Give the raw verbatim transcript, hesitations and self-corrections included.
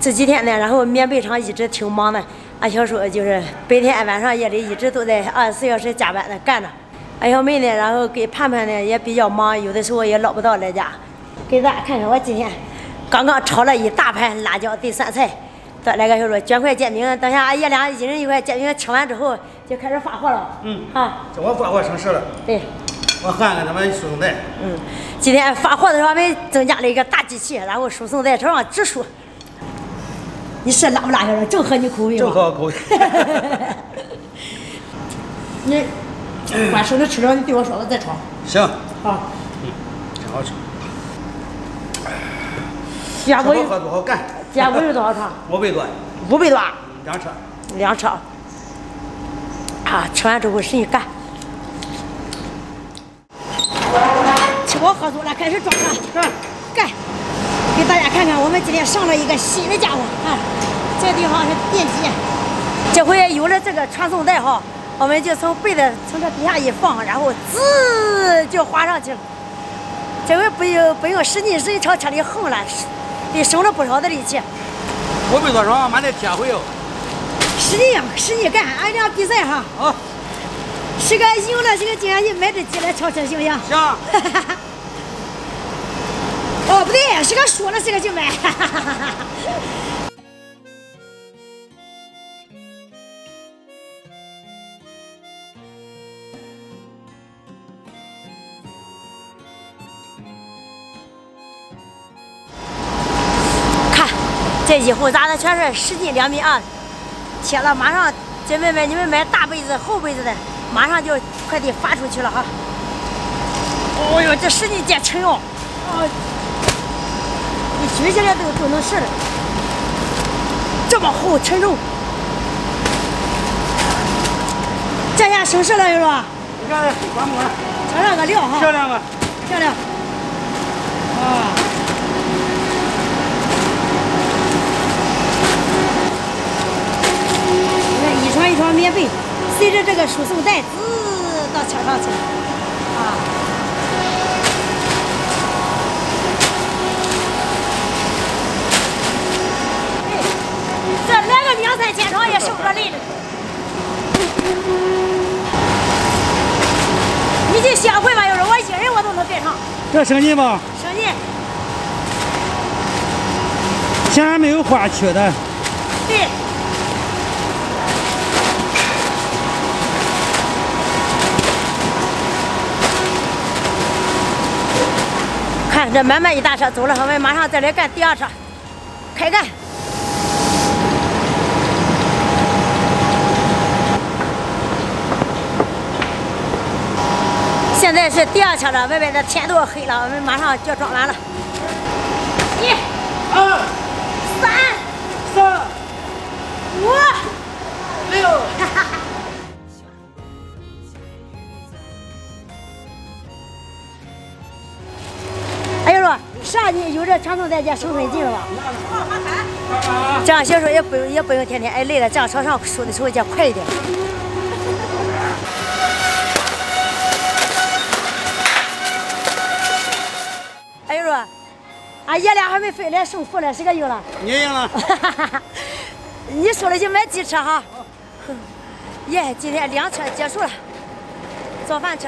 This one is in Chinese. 这几天呢，然后棉被厂一直挺忙的，俺小叔就是白天晚上夜里一直都在二十四小时加班的干着。俺小妹呢，然后给盼盼呢也比较忙，有的时候也捞不到来家。给大家看看，我今天刚刚炒了一大盘辣椒炖酸菜，再来个小叔卷块煎饼。等下爷俩一人一块煎饼，吃完之后就开始发货了。嗯啊，这我发货省事了。对。 我看看他们输送带。嗯，今天发货的时候，我们增加了一个大机器，然后输送带车上直输。你是辣不辣，小叔？正合你口味。正合我口味。你把手里吃着，你对我说，我再尝。行。好。嗯，真好吃。价格有多好干？价格有多少趟？五百多。五百多。两车。两车。啊，吃完之后使劲干。 吃饱喝足了，开始装上，嗯，干！给大家看看，我们今天上了一个新的家伙啊！这个地方是电机，这回有了这个传送带哈，我们就从被子从这底下一放，然后滋就滑上去了。这回不用不用使劲使劲朝车里横了，也省了不少的力气。我没多少，满得体会哦。使劲使劲干，俺俩比赛哈。好。 谁个赢了，谁个今天去买只鸡来炒吃，行不行？行。哦，不对，谁个输了，谁个去买。看，这一户砸的全是十斤两米二，铁了，马上姐妹们，你们买大被子、厚被子的。 马上就快递发出去了哈！哦呦，这十斤减称哦，哦，你举起来都都能试了，这么厚沉重，这下省事了，是吧？你看，管不管？尝尝个料哈！漂亮吧？漂亮！啊！你看，一床一床棉被。 随着这个输送带，滋到车上去了，啊！哎，这来个两三千趟也受不了累了。你就想会吧，要是我一人我都能跟上。这省劲吧？省劲。显然没有花区的。对。 看这满满一大车走了，我们马上再来干第二车，开干！现在是第二车了，外面的天都黑了，我们马上就装完了。一、二、三、四、五、六，哈哈。 上你有这传送带，家省很近了吧？这样小叔也不用也不用天天挨累了，这样朝上输的时候就快一点。哎呦，俺爷俩还没分来胜负呢，谁个赢了？你赢了。你输了就买鸡车哈。耶，今天两车结束了，早饭吃。